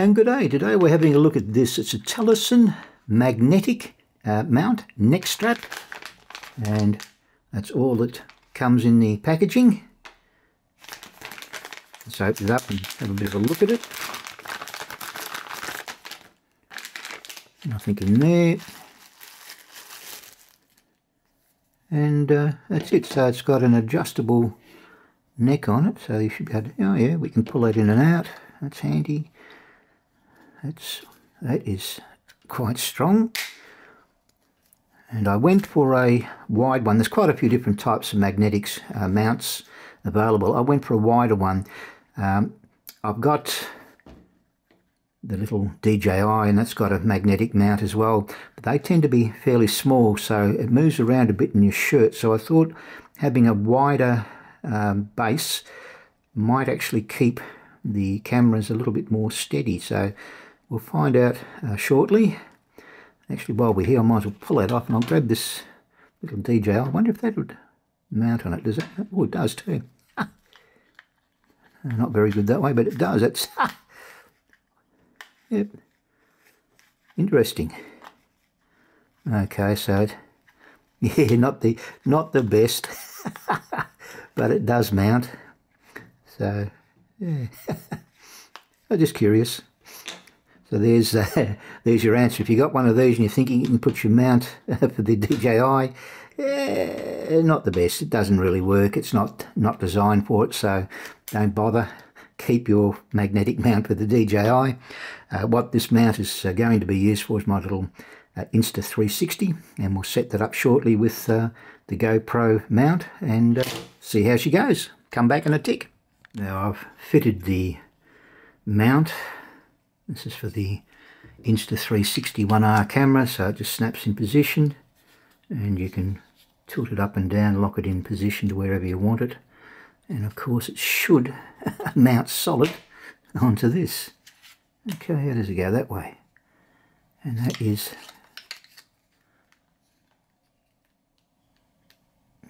And good day. Today we're having a look at this. It's a Telesin magnetic mount neck strap, and that's all that comes in the packaging. Let's open it up and have a bit of a look at it. Nothing in there. And that's it. So it's got an adjustable neck on it, so you should be able to, oh yeah, we can pull that in and out. That's handy. That is quite strong. And I went for a wide one. There's quite a few different types of magnetics mounts available. I went for a wider one. I've got the little DJI, and that's got a magnetic mount as well. But they tend to be fairly small, so it moves around a bit in your shirt. So I thought having a wider base might actually keep the camera's a little bit more steady, so we'll find out shortly. Actually, while we're here, I might as well pull that off, and I'll grab this little DJI. I wonder if that would mount on it. Does it? Oh, it does too. Not very good that way, but it does. It's yep, interesting. Okay, so it, yeah, not the best, but it does mount. So. Yeah, I'm just curious. So there's your answer. If you got one of these and you're thinking you can put your mount for the DJI, yeah, not the best. It doesn't really work. It's not designed for it. So don't bother. Keep your magnetic mount for the DJI. What this mount is going to be used for is my little Insta360, and we'll set that up shortly with the GoPro mount and see how she goes. Come back in a tick. Now I've fitted the mount. This is for the Insta360 ONE R camera, so it just snaps in position and you can tilt it up and down, lock it in position to wherever you want it. And of course it should mount solid onto this. Okay, how does it go that way? And that is...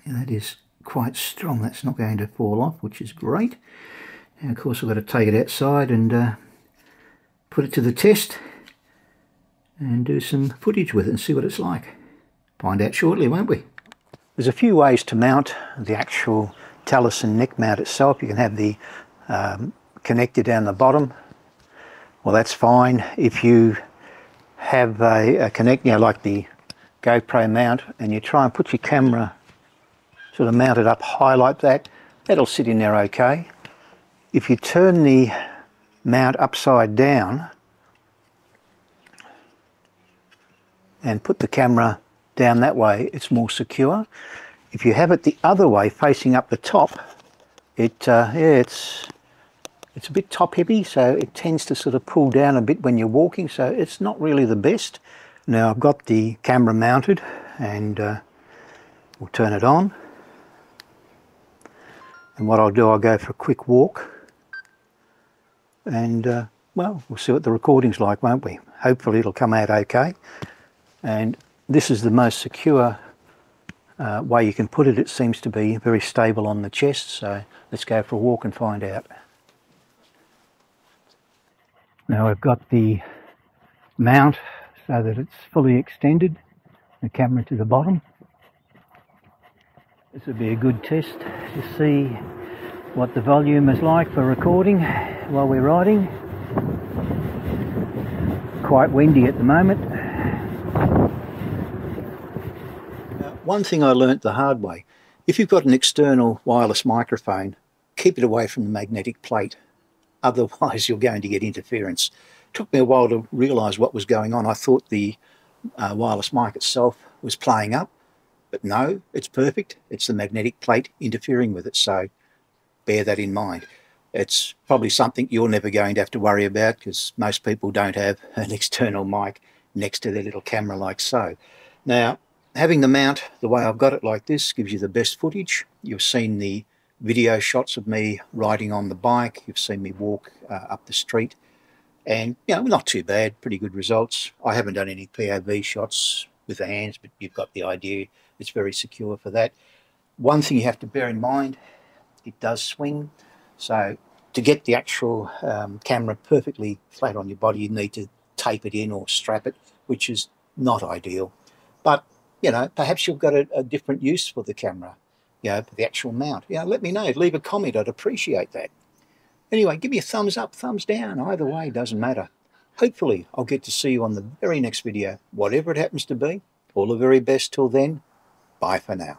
yeah, that is quite strong. That's not going to fall off, which is great. And of course I've got to take it outside and put it to the test and do some footage with it and see what it's like. Find out shortly, won't we? There's a few ways to mount the actual Telesin neck mount itself. You can have the connector down the bottom. Well, that's fine if you have a connect, you know, like the GoPro mount, and you try and put your camera sort of mount it up high like that. That'll sit in there okay. If you turn the mount upside down and put the camera down that way, it's more secure. If you have it the other way, facing up the top, it yeah, it's a bit top heavy, so it tends to sort of pull down a bit when you're walking, so it's not really the best. Now I've got the camera mounted, and we'll turn it on. And what I'll do, I'll go for a quick walk and, well, we'll see what the recording's like, won't we? Hopefully it'll come out okay. And this is the most secure way you can put it. It seems to be very stable on the chest, so let's go for a walk and find out. Now I've got the mount so that it's fully extended, the camera to the bottom. This would be a good test to see what the volume is like for recording while we're riding. Quite windy at the moment. Now, one thing I learnt the hard way. If you've got an external wireless microphone, keep it away from the magnetic plate. Otherwise you're going to get interference. It took me a while to realise what was going on. I thought the wireless mic itself was playing up. But no, it's perfect. It's the magnetic plate interfering with it, so bear that in mind. It's probably something you're never going to have to worry about, because most people don't have an external mic next to their little camera like so. Now, having the mount the way I've got it like this gives you the best footage. You've seen the video shots of me riding on the bike. You've seen me walk up the street. And, you know, not too bad. Pretty good results. I haven't done any POV shots with the hands, but you've got the idea. It's very secure for that. One thing you have to bear in mind, it does swing, so to get the actual camera perfectly flat on your body, you need to tape it in or strap it, which is not ideal. But, you know, perhaps you've got a different use for the camera, you know, for the actual mount. You know, let me know. Leave a comment. I'd appreciate that. Anyway, give me a thumbs up, thumbs down. Either way, doesn't matter. Hopefully, I'll get to see you on the very next video, whatever it happens to be. All the very best till then. Bye for now.